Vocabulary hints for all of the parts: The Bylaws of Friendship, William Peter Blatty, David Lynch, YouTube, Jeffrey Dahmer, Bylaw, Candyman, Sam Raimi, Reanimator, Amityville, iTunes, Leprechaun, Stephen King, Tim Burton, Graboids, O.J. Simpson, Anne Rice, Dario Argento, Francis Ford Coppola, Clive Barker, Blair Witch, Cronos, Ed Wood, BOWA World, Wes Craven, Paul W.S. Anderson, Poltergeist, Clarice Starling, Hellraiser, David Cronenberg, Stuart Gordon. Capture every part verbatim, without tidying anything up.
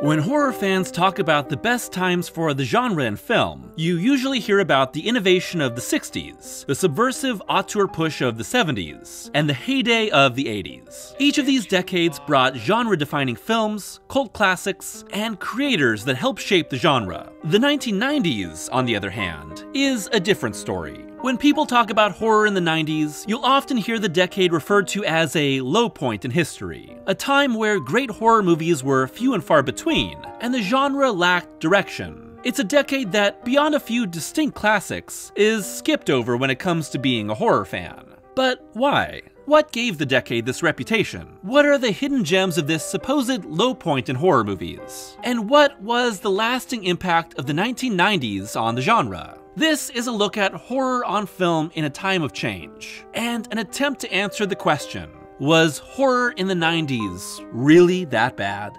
When horror fans talk about the best times for the genre in film, you usually hear about the innovation of the sixties, the subversive auteur push of the seventies, and the heyday of the eighties. Each of these decades brought genre-defining films, cult classics, and creators that helped shape the genre. The nineteen nineties, on the other hand, is a different story. When people talk about horror in the nineties, you'll often hear the decade referred to as a low point in history, a time where great horror movies were few and far between, and the genre lacked direction. It's a decade that, beyond a few distinct classics, is skipped over when it comes to being a horror fan. But why? What gave the decade this reputation? What are the hidden gems of this supposed low point in horror movies? And what was the lasting impact of the nineteen nineties on the genre? This is a look at horror on film in a time of change, and an attempt to answer the question, was horror in the nineties really that bad?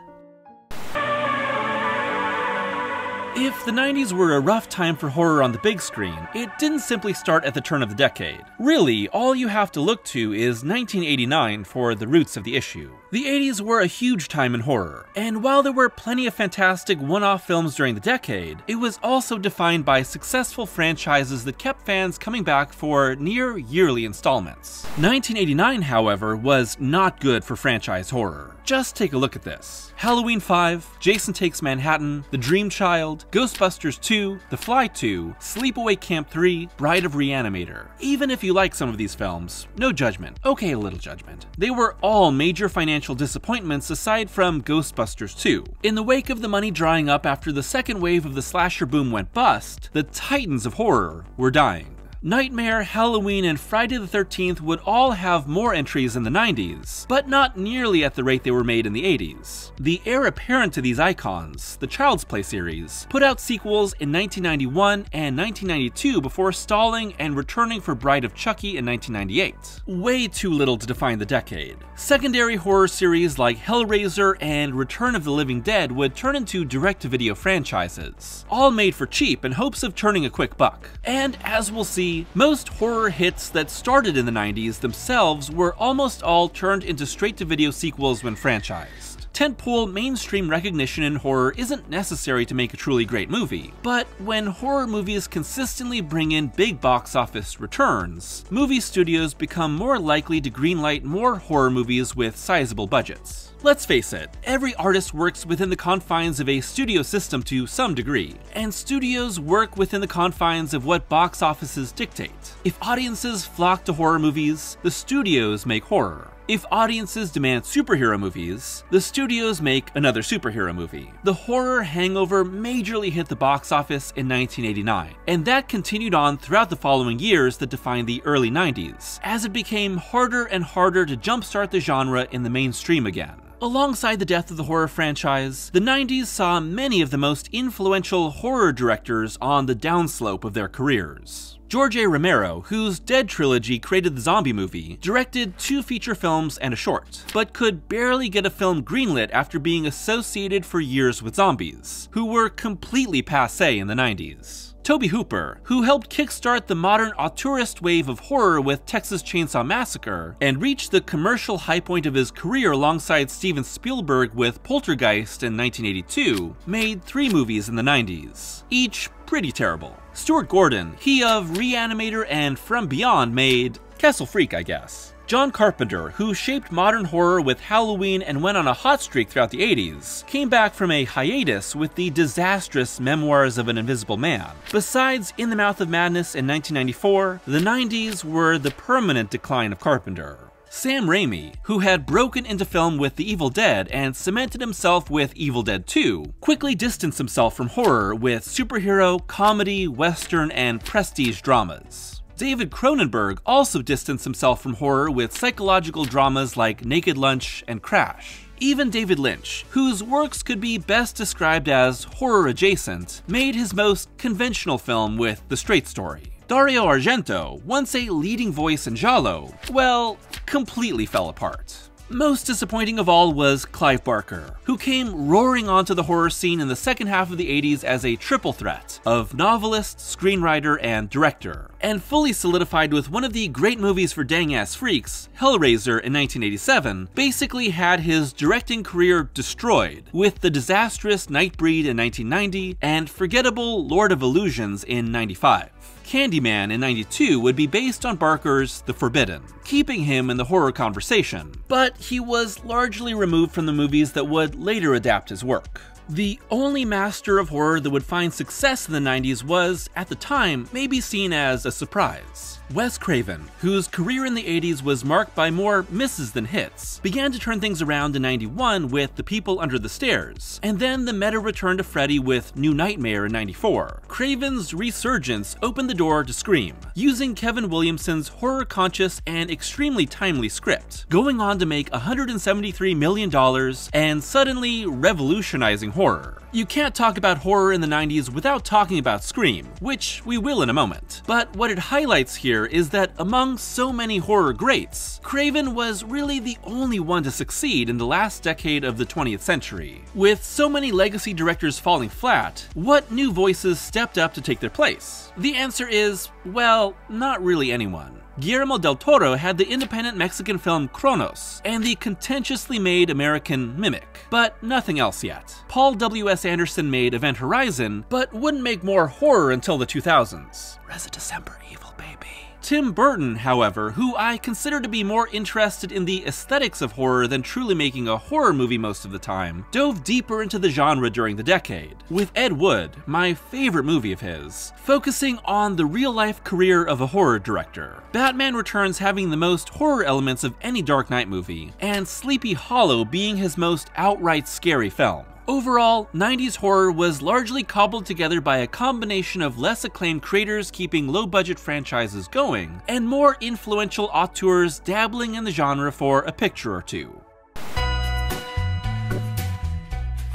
If the nineties were a rough time for horror on the big screen, it didn't simply start at the turn of the decade. Really, all you have to look to is nineteen eighty-nine for the roots of the issue. The eighties were a huge time in horror, and while there were plenty of fantastic one-off films during the decade, it was also defined by successful franchises that kept fans coming back for near-yearly installments. nineteen eighty-nine, however, was not good for franchise horror. Just take a look at this. Halloween five, Jason Takes Manhattan, The Dream Child, Ghostbusters two, The Fly two, Sleepaway Camp three, Bride of Reanimator. Even if you like some of these films, no judgment. Okay, a little judgment. They were all major financial disappointments aside from Ghostbusters two. In the wake of the money drying up after the second wave of the slasher boom went bust, the titans of horror were dying. Nightmare, Halloween, and Friday the thirteenth would all have more entries in the nineties, but not nearly at the rate they were made in the eighties. The heir apparent to these icons, the Child's Play series, put out sequels in nineteen ninety-one and nineteen ninety-two before stalling and returning for Bride of Chucky in nineteen ninety-eight. Way too little to define the decade. Secondary horror series like Hellraiser and Return of the Living Dead would turn into direct-to-video franchises, all made for cheap in hopes of turning a quick buck. And as we'll see, most horror hits that started in the nineties themselves were almost all turned into straight-to-video sequels when franchised. Tentpole mainstream recognition in horror isn't necessary to make a truly great movie, but when horror movies consistently bring in big box office returns, movie studios become more likely to greenlight more horror movies with sizable budgets. Let's face it, every artist works within the confines of a studio system to some degree, and studios work within the confines of what box offices dictate. If audiences flock to horror movies, the studios make horror. If audiences demand superhero movies, the studios make another superhero movie. The horror hangover majorly hit the box office in nineteen eighty-nine, and that continued on throughout the following years that defined the early nineties, as it became harder and harder to jumpstart the genre in the mainstream again. Alongside the death of the horror franchise, the nineties saw many of the most influential horror directors on the downslope of their careers. George A. Romero, whose Dead trilogy created the zombie movie, directed two feature films and a short, but could barely get a film greenlit after being associated for years with zombies, who were completely passé in the nineties. Toby Hooper, who helped kickstart the modern auteurist wave of horror with Texas Chainsaw Massacre, and reached the commercial high point of his career alongside Steven Spielberg with Poltergeist in nineteen eighty-two, made three movies in the nineties, each pretty terrible. Stuart Gordon, he of Reanimator and From Beyond, made Castle Freak, I guess. John Carpenter, who shaped modern horror with Halloween and went on a hot streak throughout the eighties, came back from a hiatus with the disastrous Memoirs of an Invisible Man. Besides In the Mouth of Madness in nineteen ninety-four, the nineties were the permanent decline of Carpenter. Sam Raimi, who had broken into film with The Evil Dead and cemented himself with Evil Dead two, quickly distanced himself from horror with superhero, comedy, western, and prestige dramas. David Cronenberg also distanced himself from horror with psychological dramas like Naked Lunch and Crash. Even David Lynch, whose works could be best described as horror-adjacent, made his most conventional film with The Straight Story. Dario Argento, once a leading voice in giallo, well, completely fell apart. Most disappointing of all was Clive Barker, who came roaring onto the horror scene in the second half of the eighties as a triple threat of novelist, screenwriter, and director, and fully solidified with one of the great movies for dang-ass freaks, Hellraiser in nineteen eighty-seven, basically had his directing career destroyed with the disastrous Nightbreed in nineteen ninety and forgettable Lord of Illusions in ninety-five. Candyman in ninety-two would be based on Barker's The Forbidden, keeping him in the horror conversation, but he was largely removed from the movies that would later adapt his work. The only master of horror that would find success in the nineties was, at the time, maybe seen as a surprise. Wes Craven, whose career in the eighties was marked by more misses than hits, began to turn things around in ninety-one with The People Under the Stairs, and then the meta return to Freddy with New Nightmare in ninety-four. Craven's resurgence opened the door to Scream, using Kevin Williamson's horror-conscious and extremely timely script, going on to make one hundred seventy-three million dollars and suddenly revolutionizing horror. You can't talk about horror in the nineties without talking about Scream, which we will in a moment, but what it highlights here is that among so many horror greats, Craven was really the only one to succeed in the last decade of the twentieth century. With so many legacy directors falling flat, what new voices stepped up to take their place? The answer is, well, not really anyone. Guillermo del Toro had the independent Mexican film Cronos and the contentiously made American Mimic, but nothing else yet. Paul W S Anderson made Event Horizon, but wouldn't make more horror until the two thousands. Res a December Evil, baby. Tim Burton, however, who I consider to be more interested in the aesthetics of horror than truly making a horror movie most of the time, dove deeper into the genre during the decade, with Ed Wood, my favorite movie of his, focusing on the real-life career of a horror director. Batman Returns having the most horror elements of any Dark Knight movie, and Sleepy Hollow being his most outright scary film. Overall, nineties horror was largely cobbled together by a combination of less acclaimed creators keeping low-budget franchises going, and more influential auteurs dabbling in the genre for a picture or two.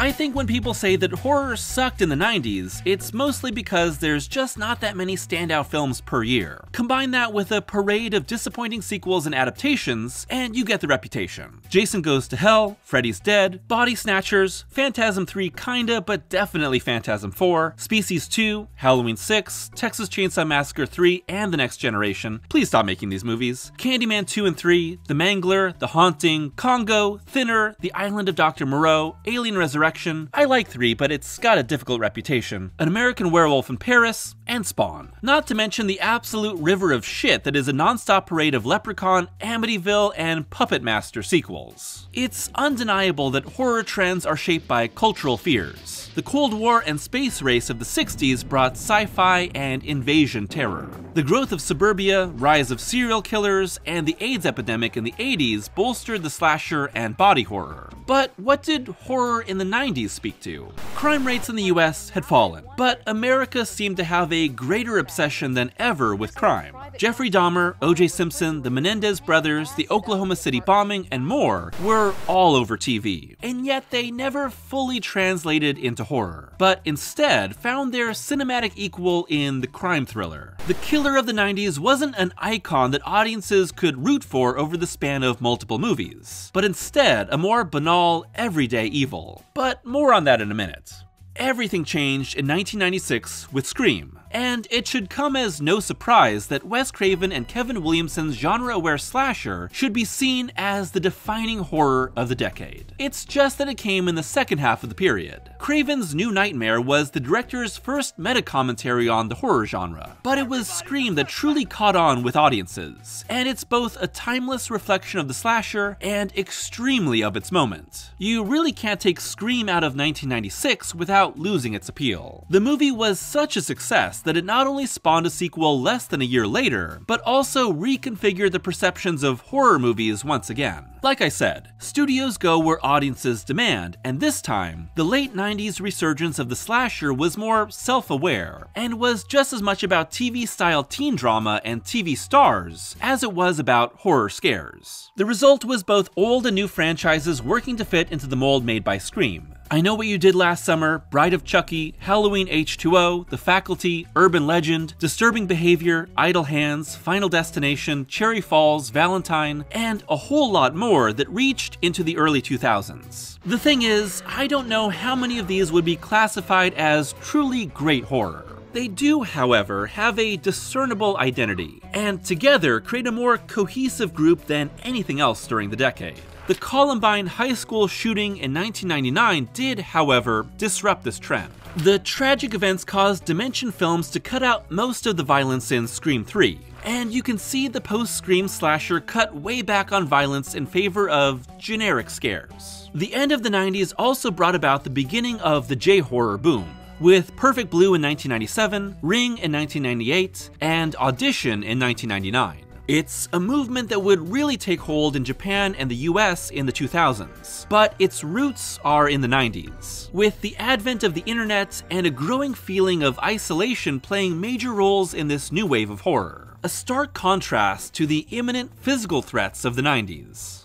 I think when people say that horror sucked in the nineties, it's mostly because there's just not that many standout films per year. Combine that with a parade of disappointing sequels and adaptations, and you get the reputation. Jason Goes to Hell, Freddy's Dead, Body Snatchers, Phantasm three kinda but definitely Phantasm four, Species two, Halloween six, Texas Chainsaw Massacre three, and The Next Generation, please stop making these movies, Candyman two and three, The Mangler, The Haunting, Congo, Thinner, The Island of Doctor Moreau, Alien Resurrection. I like three, but it's got a difficult reputation. An American Werewolf in Paris, and Spawn. Not to mention the absolute river of shit that is a non-stop parade of Leprechaun, Amityville, and Puppet Master sequels. It's undeniable that horror trends are shaped by cultural fears. The Cold War and space race of the sixties brought sci-fi and invasion terror. The growth of suburbia, rise of serial killers, and the AIDS epidemic in the eighties bolstered the slasher and body horror. But what did horror in the nineties speak to? Crime rates in the U S had fallen, but America seemed to have a greater obsession than ever with crime. Jeffrey Dahmer, O J Simpson, the Menendez brothers, the Oklahoma City bombing, and more were all over T V, and yet they never fully translated into horror, but instead found their cinematic equal in the crime thriller. The killer of the nineties wasn't an icon that audiences could root for over the span of multiple movies, but instead a more banal, everyday evil. But more on that in a minute. Everything changed in nineteen ninety-six with Scream, and it should come as no surprise that Wes Craven and Kevin Williamson's genre-aware slasher should be seen as the defining horror of the decade. It's just that it came in the second half of the period. Craven's New Nightmare was the director's first meta-commentary on the horror genre, but it was Scream that truly caught on with audiences, and it's both a timeless reflection of the slasher and extremely of its moment. You really can't take Scream out of nineteen ninety-six without losing its appeal. The movie was such a success that it not only spawned a sequel less than a year later, but also reconfigured the perceptions of horror movies once again. Like I said, studios go where audiences demand, and this time, the late nineties resurgence of the slasher was more self-aware, and was just as much about T V-style teen drama and T V stars as it was about horror scares. The result was both old and new franchises working to fit into the mold made by Scream. I Know What You Did Last Summer, Bride of Chucky, Halloween H two O, The Faculty, Urban Legend, Disturbing Behavior, Idle Hands, Final Destination, Cherry Falls, Valentine, and a whole lot more that reached into the early two thousands. The thing is, I don't know how many of these would be classified as truly great horror. They do, however, have a discernible identity, and together create a more cohesive group than anything else during the decade. The Columbine High School shooting in nineteen ninety-nine did, however, disrupt this trend. The tragic events caused Dimension Films to cut out most of the violence in Scream three, and you can see the post-Scream slasher cut way back on violence in favor of generic scares. The end of the nineties also brought about the beginning of the J-horror boom, with Perfect Blue in nineteen ninety-seven, Ring in nineteen ninety-eight, and Audition in nineteen ninety-nine. It's a movement that would really take hold in Japan and the U S in the two thousands, but its roots are in the nineties, with the advent of the internet and a growing feeling of isolation playing major roles in this new wave of horror, a stark contrast to the imminent physical threats of the nineties.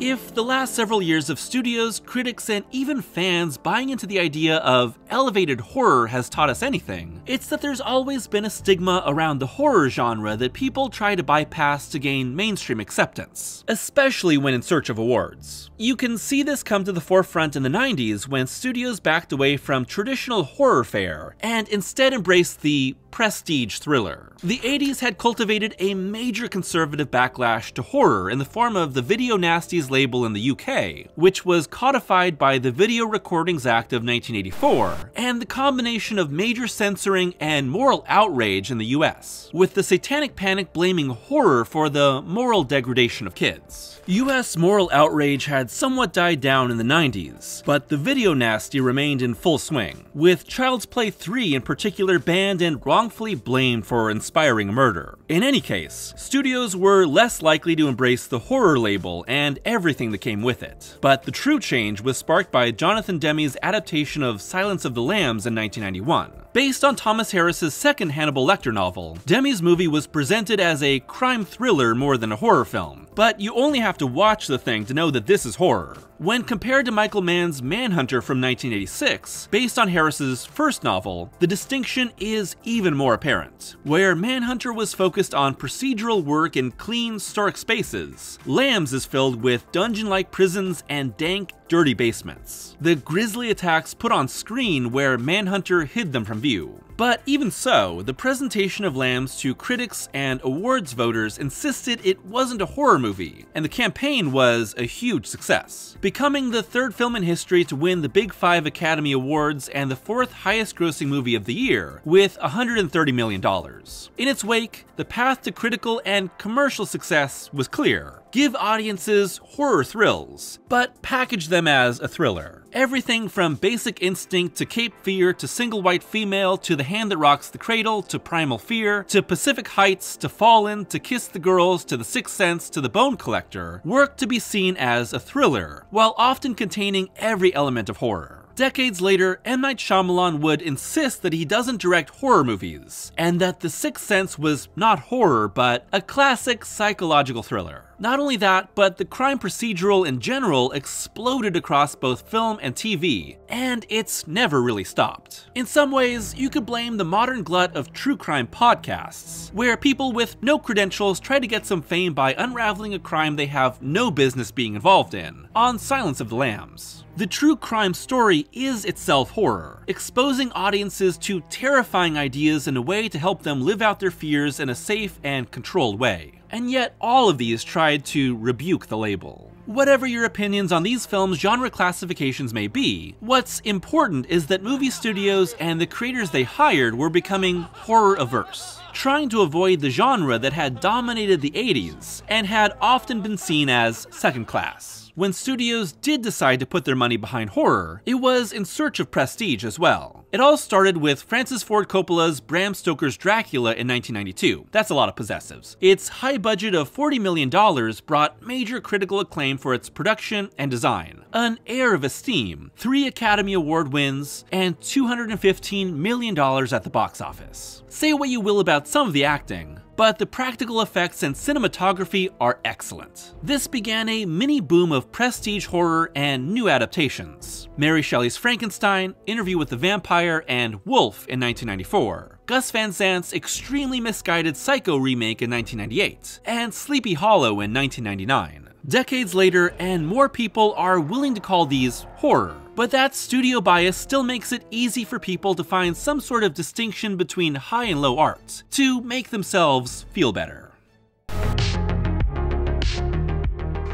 If the last several years of studios, critics, and even fans buying into the idea of elevated horror has taught us anything, it's that there's always been a stigma around the horror genre that people try to bypass to gain mainstream acceptance, especially when in search of awards. You can see this come to the forefront in the nineties when studios backed away from traditional horror fare and instead embraced the prestige thriller. The eighties had cultivated a major conservative backlash to horror in the form of the Video Nasties label in the U K, which was codified by the Video Recordings Act of nineteen eighty-four, and the combination of major censoring and moral outrage in the U S, with the Satanic Panic blaming horror for the moral degradation of kids. U S moral outrage had somewhat died down in the nineties, but the Video Nasty remained in full swing, with Child's Play three in particular banned and wrongfully blamed for inspiring murder. In any case, studios were less likely to embrace the horror label and everything that came with it. But the true change was sparked by Jonathan Demme's adaptation of Silence of the Lambs in nineteen ninety-one. Based on Thomas Harris's second Hannibal Lecter novel, Demme's movie was presented as a crime thriller more than a horror film, but you only have to watch the thing to know that this is horror. When compared to Michael Mann's Manhunter from nineteen eighty-six, based on Harris's first novel, the distinction is even more apparent. Where Manhunter was focused on procedural work in clean, stark spaces, Lambs is filled with dungeon-like prisons and dank, dirty basements. The grisly attacks put on screen where Manhunter hid them from view. But even so, the presentation of Lambs to critics and awards voters insisted it wasn't a horror movie, and the campaign was a huge success, becoming the third film in history to win the Big Five Academy Awards and the fourth highest-grossing movie of the year, with one hundred thirty million dollars. In its wake, the path to critical and commercial success was clear. Give audiences horror thrills, but package them as a thriller. Everything from Basic Instinct to Cape Fear to Single White Female to The Hand That Rocks the Cradle to Primal Fear to Pacific Heights to Fallen to Kiss the Girls to The Sixth Sense to The Bone Collector work to be seen as a thriller, while often containing every element of horror. Decades later, M. Night Shyamalan would insist that he doesn't direct horror movies, and that The Sixth Sense was not horror, but a classic psychological thriller. Not only that, but the crime procedural in general exploded across both film and T V, and it's never really stopped. In some ways, you could blame the modern glut of true crime podcasts, where people with no credentials try to get some fame by unraveling a crime they have no business being involved in, on Silence of the Lambs. The true crime story is itself horror, exposing audiences to terrifying ideas in a way to help them live out their fears in a safe and controlled way. And yet all of these tried to rebuke the label. Whatever your opinions on these films' genre classifications may be, what's important is that movie studios and the creators they hired were becoming horror-averse, trying to avoid the genre that had dominated the eighties and had often been seen as second class. When studios did decide to put their money behind horror, it was in search of prestige as well. It all started with Francis Ford Coppola's Bram Stoker's Dracula in nineteen ninety-two. That's a lot of possessives. Its high budget of forty million dollars brought major critical acclaim for its production and design, an air of esteem, three Academy Award wins, and two hundred fifteen million dollars at the box office. Say what you will about some of the acting, but the practical effects and cinematography are excellent. This began a mini boom of prestige horror and new adaptations. Mary Shelley's Frankenstein, Interview with the Vampire, and Wolf in nineteen ninety-four. Gus Van Sant's extremely misguided Psycho remake in nineteen ninety-eight, and Sleepy Hollow in nineteen ninety-nine. Decades later, and more people are willing to call these horror. But that studio bias still makes it easy for people to find some sort of distinction between high and low art, to make themselves feel better.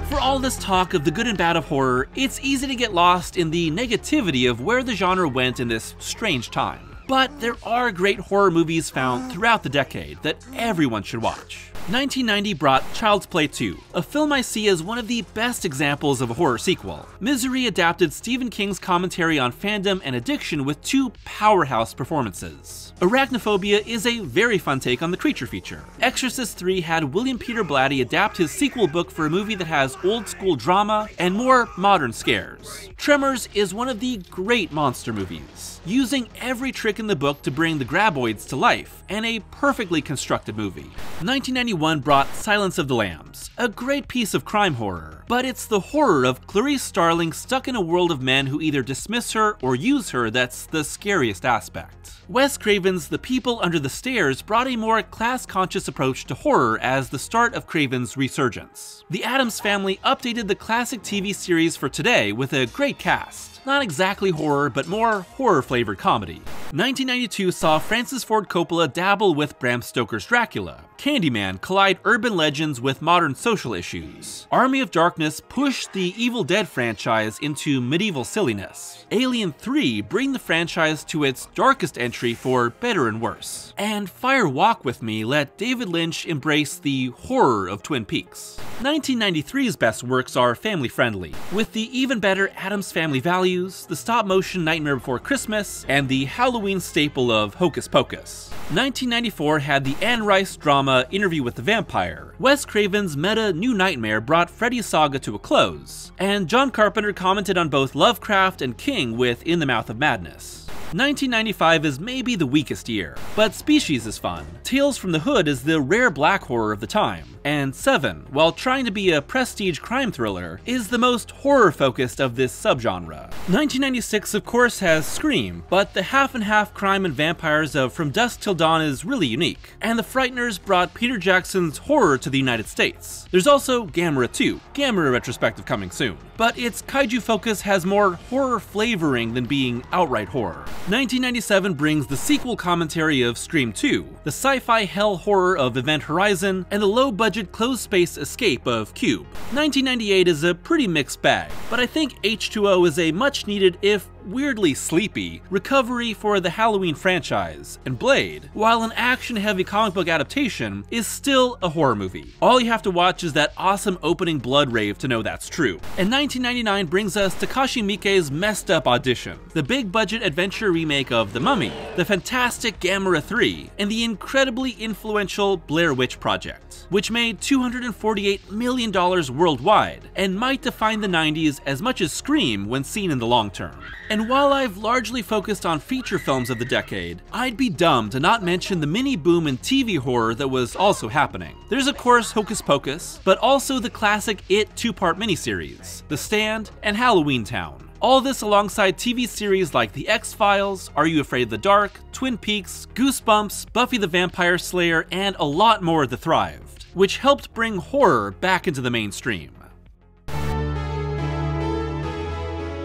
For all this talk of the good and bad of horror, it's easy to get lost in the negativity of where the genre went in this strange time. But there are great horror movies found throughout the decade that everyone should watch. nineteen ninety brought Child's Play two, a film I see as one of the best examples of a horror sequel. Misery adapted Stephen King's commentary on fandom and addiction with two powerhouse performances. Arachnophobia is a very fun take on the creature feature. Exorcist three had William Peter Blatty adapt his sequel book for a movie that has old school drama and more modern scares. Tremors is one of the great monster movies, using every trick in the book to bring the graboids to life, and a perfectly constructed movie. nineteen ninety-one brought Silence of the Lambs, a great piece of crime horror, but it's the horror of Clarice Starling stuck in a world of men who either dismiss her or use her that's the scariest aspect. Wes Craven's The People Under the Stairs brought a more class-conscious approach to horror as the start of Craven's resurgence. The Addams Family updated the classic T V series for today with a great cast. Not exactly horror, but more horror-flavored comedy. nineteen ninety-two saw Francis Ford Coppola dabble with Bram Stoker's Dracula. Candyman collide urban legends with modern social issues. Army of Darkness pushed the Evil Dead franchise into medieval silliness. Alien three bring the franchise to its darkest entry for better and worse. And Fire Walk With Me let David Lynch embrace the horror of Twin Peaks. nineteen ninety-three's best works are family-friendly, with the even better Addams Family values, the stop-motion Nightmare Before Christmas, and the Halloween staple of Hocus Pocus. nineteen ninety-four had the Anne Rice drama Interview with the Vampire. Wes Craven's meta New Nightmare brought Freddy's saga to a close, and John Carpenter commented on both Lovecraft and King with In the Mouth of Madness. nineteen ninety-five is maybe the weakest year, but Species is fun. Tales from the Hood is the rare black horror of the time, and Seven, while trying to be a prestige crime thriller, is the most horror-focused of this subgenre. nineteen ninety-six, of course, has Scream, but the half-and-half crime and vampires of From Dusk Till Dawn is really unique, and The Frighteners brought Peter Jackson's horror to the United States. There's also Gamera two, Gamera retrospective coming soon, but its kaiju focus has more horror flavoring than being outright horror. nineteen ninety-seven brings the sequel commentary of Scream two, the sci-fi hell horror of Event Horizon, and the low-budget closed-space escape of Cube. nineteen ninety-eight is a pretty mixed bag, but I think H two O is a much-needed, if weirdly sleepy, recovery for the Halloween franchise, and Blade, while an action-heavy comic book adaptation, is still a horror movie. All you have to watch is that awesome opening blood rave to know that's true. And nineteen ninety-nine brings us Takashi Miike's messed-up audition, the big-budget adventure remake of The Mummy, the fantastic Gamera three, and the incredibly influential Blair Witch project, which made two hundred forty-eight million dollars worldwide and might define the nineties as much as Scream when seen in the long term. And while I've largely focused on feature films of the decade, I'd be dumb to not mention the mini boom in T V horror that was also happening. There's of course Hocus Pocus, but also the classic It two-part miniseries, The Stand, and Halloween Town. All this alongside T V series like The X-Files, Are You Afraid of the Dark, Twin Peaks, Goosebumps, Buffy the Vampire Slayer, and a lot more that thrived, which helped bring horror back into the mainstream.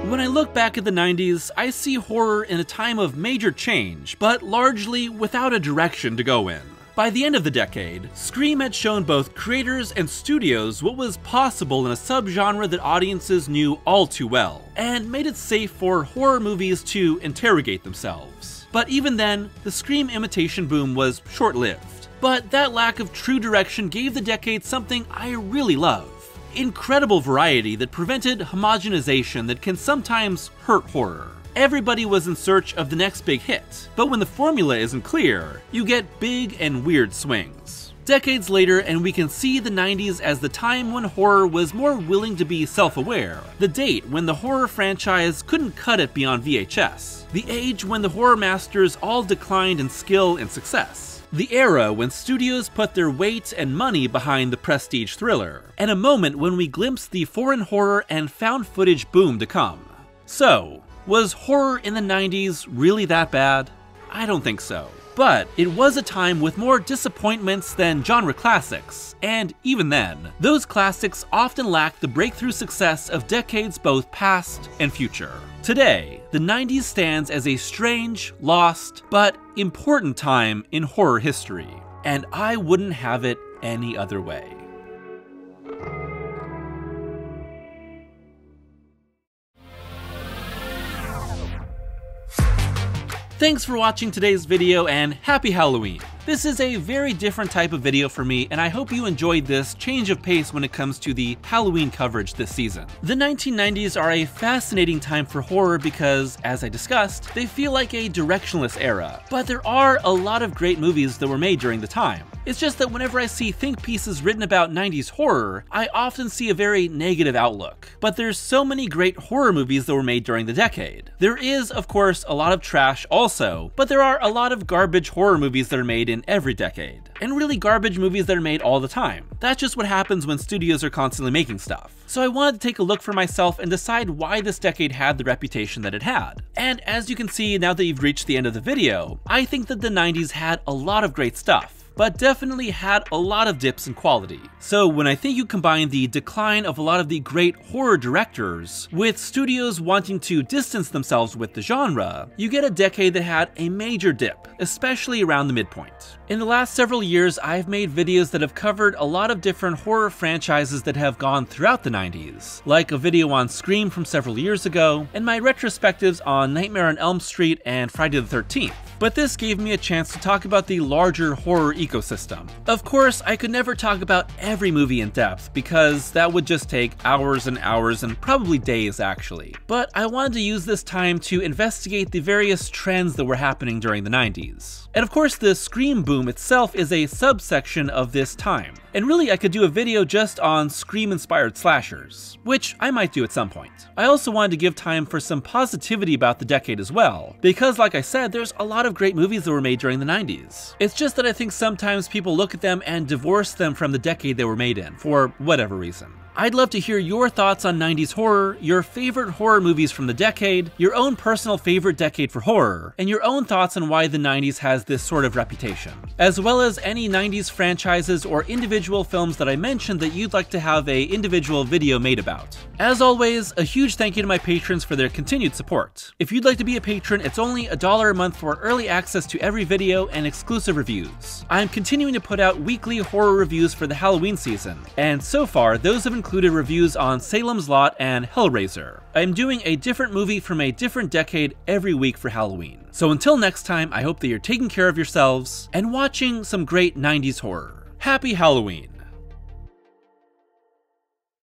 When I look back at the nineties, I see horror in a time of major change, but largely without a direction to go in. By the end of the decade, Scream had shown both creators and studios what was possible in a subgenre that audiences knew all too well, and made it safe for horror movies to interrogate themselves. But even then, the Scream imitation boom was short-lived. But that lack of true direction gave the decade something I really love. Incredible variety that prevented homogenization that can sometimes hurt horror. Everybody was in search of the next big hit, but when the formula isn't clear, you get big and weird swings. Decades later, and we can see the nineties as the time when horror was more willing to be self-aware, the date when the horror franchise couldn't cut it beyond V H S, the age when the horror masters all declined in skill and success, The era when studios put their weight and money behind the prestige thriller, and a moment when we glimpsed the foreign horror and found footage boom to come. So, was horror in the nineties really that bad? I don't think so. But it was a time with more disappointments than genre classics, and even then, those classics often lacked the breakthrough success of decades both past and future. Today, the nineties stands as a strange, lost, but important time in horror history, and I wouldn't have it any other way. Thanks for watching today's video and happy Halloween! This is a very different type of video for me, and I hope you enjoyed this change of pace when it comes to the Halloween coverage this season. The nineteen nineties are a fascinating time for horror because, as I discussed, they feel like a directionless era, but there are a lot of great movies that were made during the time. It's just that whenever I see think pieces written about nineties horror, I often see a very negative outlook. But there's so many great horror movies that were made during the decade. There is, of course, a lot of trash also, but there are a lot of garbage horror movies that are made in every decade, and really garbage movies that are made all the time. That's just what happens when studios are constantly making stuff. So I wanted to take a look for myself and decide why this decade had the reputation that it had. And as you can see, now that you've reached the end of the video, I think that the nineties had a lot of great stuff, but definitely had a lot of dips in quality. So when I think you combine the decline of a lot of the great horror directors with studios wanting to distance themselves with the genre, you get a decade that had a major dip, especially around the midpoint. In the last several years, I've made videos that have covered a lot of different horror franchises that have gone throughout the nineties, like a video on Scream from several years ago, and my retrospectives on Nightmare on Elm Street and Friday the thirteenth. But this gave me a chance to talk about the larger horror ecosystem. Of course, I could never talk about every movie in depth because that would just take hours and hours and probably days actually. But I wanted to use this time to investigate the various trends that were happening during the nineties. And of course, the Scream boom itself is a subsection of this time. And really, I could do a video just on Scream-inspired slashers, which I might do at some point. I also wanted to give time for some positivity about the decade as well, because like I said, there's a lot of great movies that were made during the nineties. It's just that I think sometimes people look at them and divorce them from the decade they were made in, for whatever reason. I'd love to hear your thoughts on nineties horror, your favorite horror movies from the decade, your own personal favorite decade for horror, and your own thoughts on why the nineties has this sort of reputation, as well as any nineties franchises or individual films that I mentioned that you'd like to have a individual video made about. As always, a huge thank you to my patrons for their continued support. If you'd like to be a patron, it's only a dollar a month for early access to every video and exclusive reviews. I'm continuing to put out weekly horror reviews for the Halloween season, and so far, those have included included reviews on Salem's Lot and Hellraiser. I'm doing a different movie from a different decade every week for Halloween. So until next time, I hope that you're taking care of yourselves and watching some great nineties horror. Happy Halloween!